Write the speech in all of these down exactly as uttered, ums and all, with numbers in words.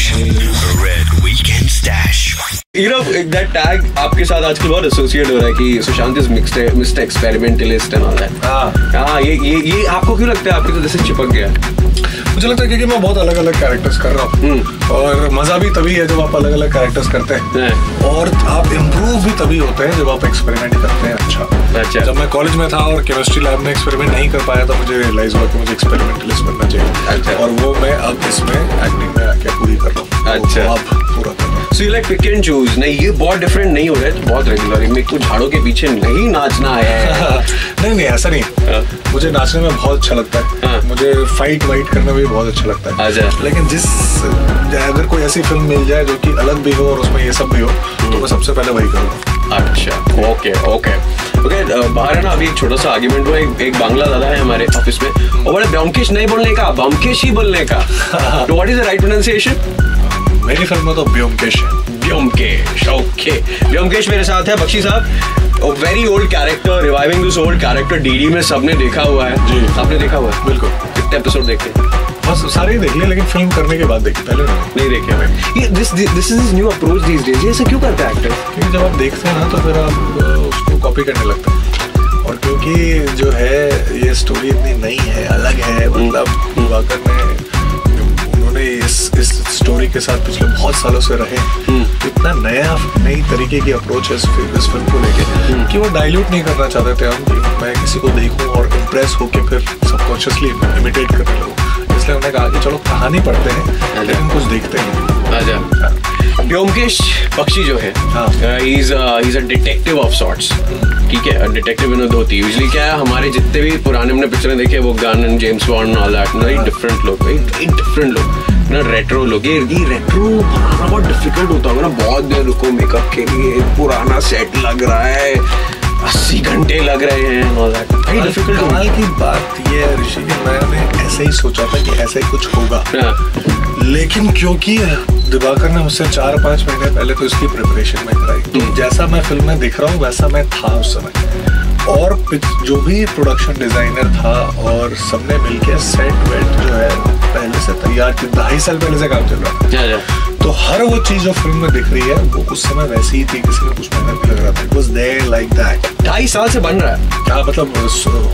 Stash, Red Weekend Stash. You know that tag आपके साथ आजकल बहुत associate हो रहा है कि Sushant is Mister Experimentalist and all that. हाँ हाँ ये ये ये आपको क्यों लगता है आपके तो जैसे चिपक गया है? मुझे लगता है क्योंकि मैं बहुत अलग अलग कैरेक्टर्स कर रहा हूँ और मजा भी तभी है जब आप अलग अलग कैरेक्टर्स करते हैं और आप इम्प्रूव भी तभी होते हैं जब आप एक्सपेरिमेंट करते हैं. अच्छा अच्छा जब मैं कॉलेज में था और केमिस्ट्री लैब में एक्सपेरिमेंट नहीं कर पाया तो मुझे रियलाइज हुआ कि मुझे एक्सपेरिमेंटलिस्ट बनना चाहिए और वो मैं अब इसमें एक्टिंग में आके पूरी कर रहा हूँ. अच्छा आप पूरा कर रहा हूँ. So you like pick and choose. नहीं ये बहुत डिफरेंट नहीं हो रहा है बहुत रेगुलर. मेरे को झाड़ों के पीछे नहीं नाचना है. नहीं नहीं ऐसा नहीं. मुझे नाचने में बहुत अच्छा लगता है. मुझे फाइट वाइट करने में बहुत अच्छा लगता है. लेकिन जिस अगर कोई ऐसी फिल्म मिल जाए जो कि अलग भी हो और उसमें ये सब भी हो तो मैं सबसे पहले वही करूँगा. अच्छा ओके ओके ओके. बाहर है ना अभी एक छोटा सा आर्ग्यूमेंट हुआ. एक, एक बांग्ला दादा है हमारे ऑफिस में और बड़े ब्योमकेश नहीं बोलने का ब्योमकेश ही बोलने का. तो what is the right pronunciation? मेरी फिल्म में तो ब्योमकेश है. ब्योमकेश ओके. ब्योमकेश मेरे साथ है बख्शी साहब. A very old character, reviving this old character D D में सबने देखा हुआ है. जी आपने देखा हुआ है? बिल्कुल. कितने एपिसोड देखे? बस सारे ही देख लिए लेकिन फिल्म करने के बाद देखे. पहले नहीं देखे मैंने. ये this this is new approach these days. ये ऐसा क्यों करता है एक्टर? क्योंकि जब आप देखते हैं ना तो फिर आप उसको कॉपी करने लगते हैं और क्योंकि जो है ये स्टोरी इतनी नई है अलग है. मतलब दिवाकर ने उन्होंने इस इस स्टोरी के साथ पिछले बहुत सालों से रहे. इतना नया नई तरीके की अप्रोच है इस फिल्म को लेके कि वो डाइल्यूट नहीं करना चाहते थे हम. मैं किसी को देखूं और इम्प्रेस होके फिर सबकॉन्शियसली इमिटेट करने लगूं. इसलिए उन्होंने कहा कि चलो कहानी पढ़ते हैं लेकिन कुछ देखते हैं. ब्योमकेश बख्शी जो है he's he's a detective of sorts. ठीक है डिटेक्टिव इन धोती. यूजली क्या है हमारे जितने भी पुराने हमने पिक्चरें देखे वो gun and James Bond all that ना डिफरेंट लोग डिफरेंट लोग ना रेट्रो लोग. ये रेट्रो बनाना बहुत डिफिकल्ट होता है ना. बहुत देर रुको मेकअप के लिए पुराना सेट लग रहा है अस्सी घंटे लग रहे हैं. कमाल की बात ये है ऋषि के मैंने ऐसे ही सोचा था कि ऐसे कुछ होगा लेकिन क्योंकि दिवाकर ने मुझसे चार पाँच महीने पहले तो इसकी प्रिपरेशन में कराई तो जैसा मैं फिल्म में दिख रहा हूँ वैसा मैं था उस समय और जो भी प्रोडक्शन डिजाइनर था और सबने मिलके सेट वेट जो है पहले से तैयार किया. ढाई साल पहले से काम चल रहा है तो हर वो चीज जो फिल्म में दिख रही है वो उस समय वैसी ही थी. किसी में कुछ मेहनत भी लग रहा था. It was there like that. ढाई साल से बन रहा है क्या मतलब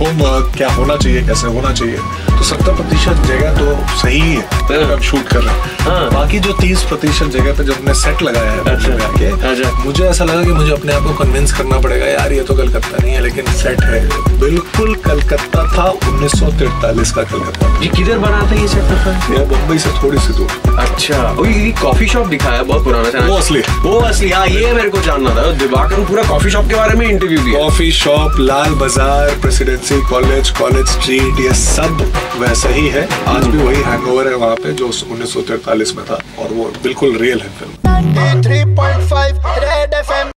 होमवर्क क्या होना चाहिए कैसे होना चाहिए तो सत्तर प्रतिशत जगह तो सही है हम शूट कर रहे हैं. बाकी जो तीस प्रतिशत जगह पे जब हमने सेट लगाया है मुझे ऐसा लगा कि मुझे अपने आप को कन्विंस करना पड़ेगा यार ये तो कलकत्ता नहीं है लेकिन सेट है. बिल्कुल कलकत्ता था. उन्नीस सौ तिरतालीस का कलकत्ता. ये किधर बना था ये सेट? ये मुंबई से थोड़ी सी दूर. अच्छा ये कॉफी शॉप दिखाया बहुत पुराना था. वो असली वो असली हाँ ये मेरे को जानना था. दिवाकर पूरा कॉफी शॉप के बारे में इंटरव्यू दिया. कॉफी शॉप लाल बाजार प्रेसिडेंसी कॉलेज कॉलेज स्ट्रीट ये सब वैसा ही है. आज भी वही हैंगओवर है वहाँ पे जो उन्नीस सौ तिरतालीस में था और वो बिल्कुल रियल है फिल्म.